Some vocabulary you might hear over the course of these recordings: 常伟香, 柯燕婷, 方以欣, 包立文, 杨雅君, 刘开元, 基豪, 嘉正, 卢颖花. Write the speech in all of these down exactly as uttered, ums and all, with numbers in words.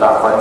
大欢迎！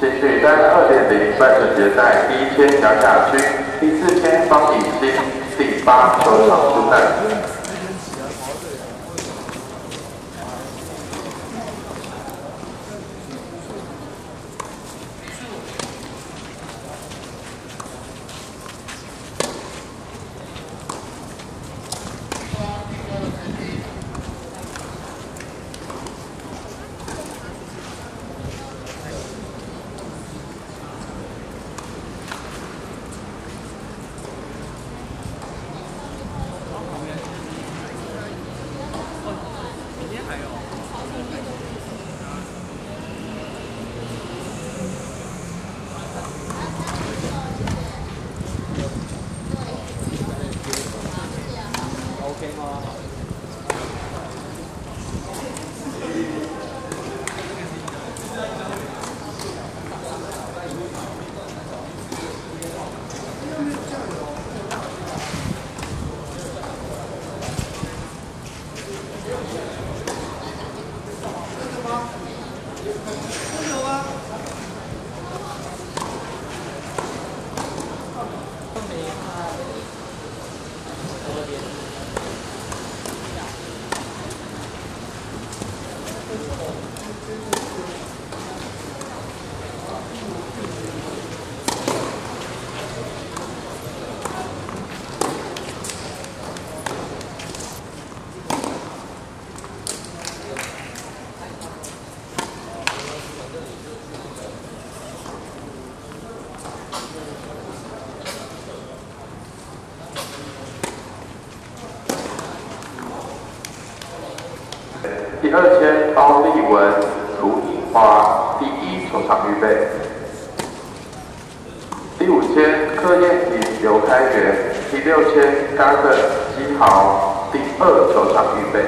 请取在二点零半程决赛第一圈杨雅君、第四圈方以欣、第八球场出赛。 第二圈，包立文、卢颖花，第一球场预备。第五圈，柯燕婷、刘开元。第六圈，嘉正、基豪，第二球场预备。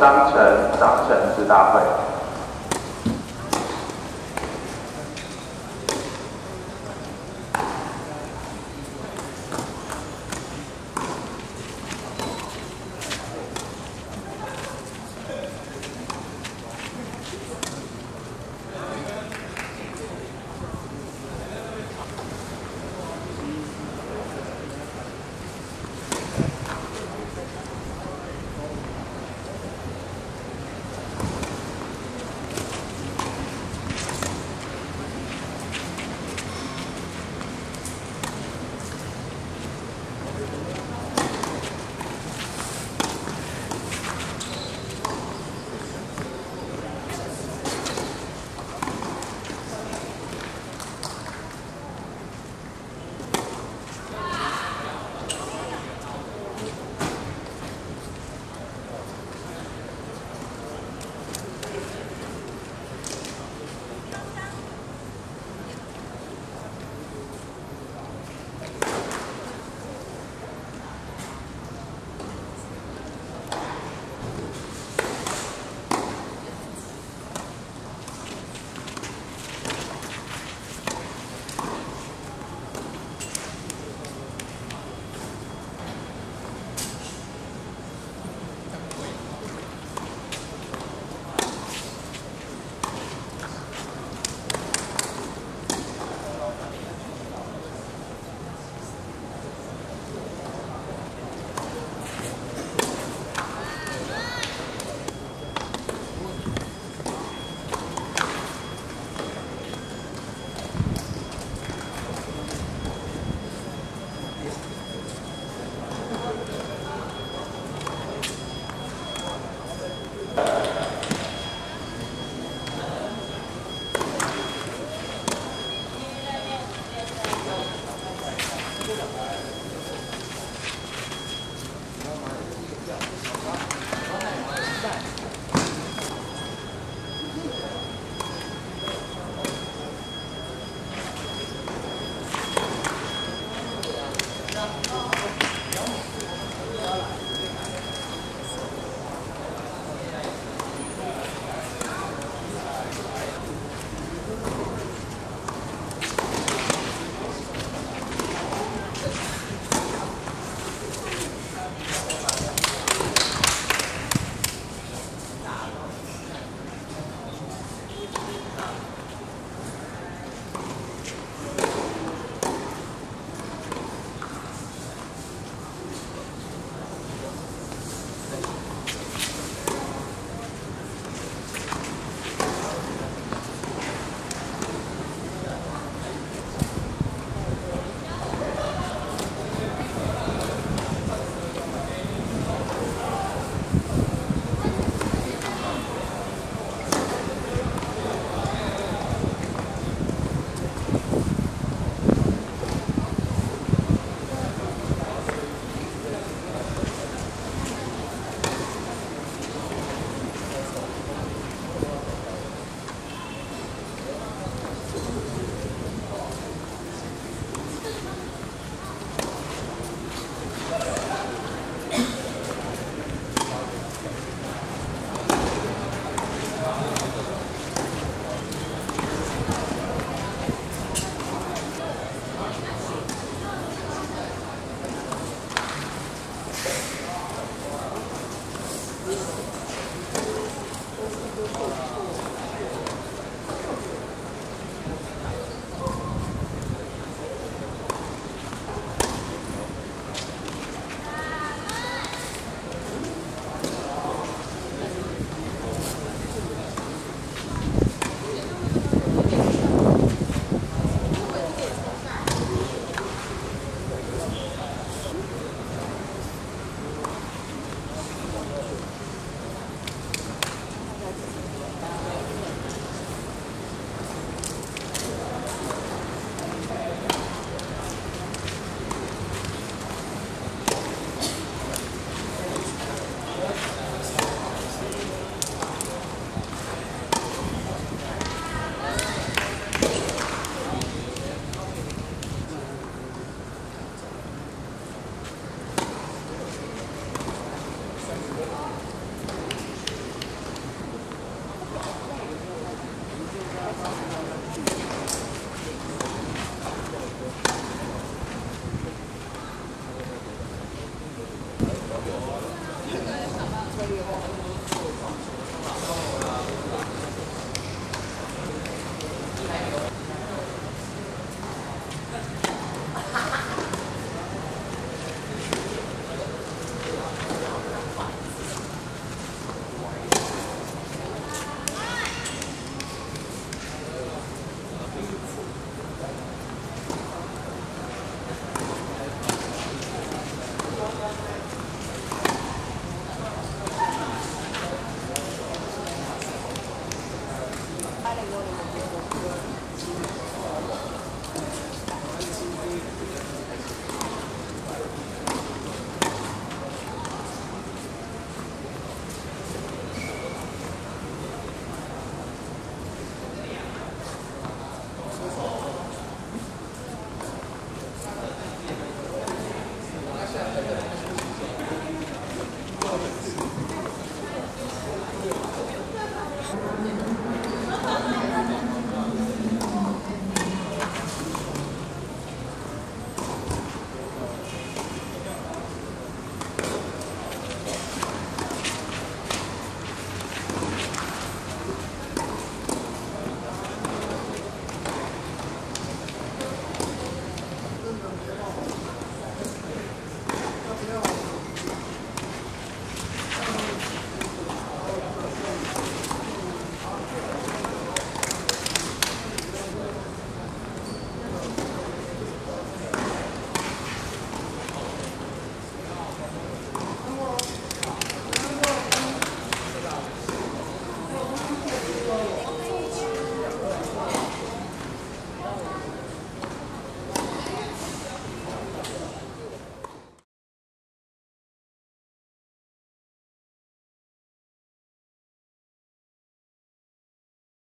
章程长程之大会。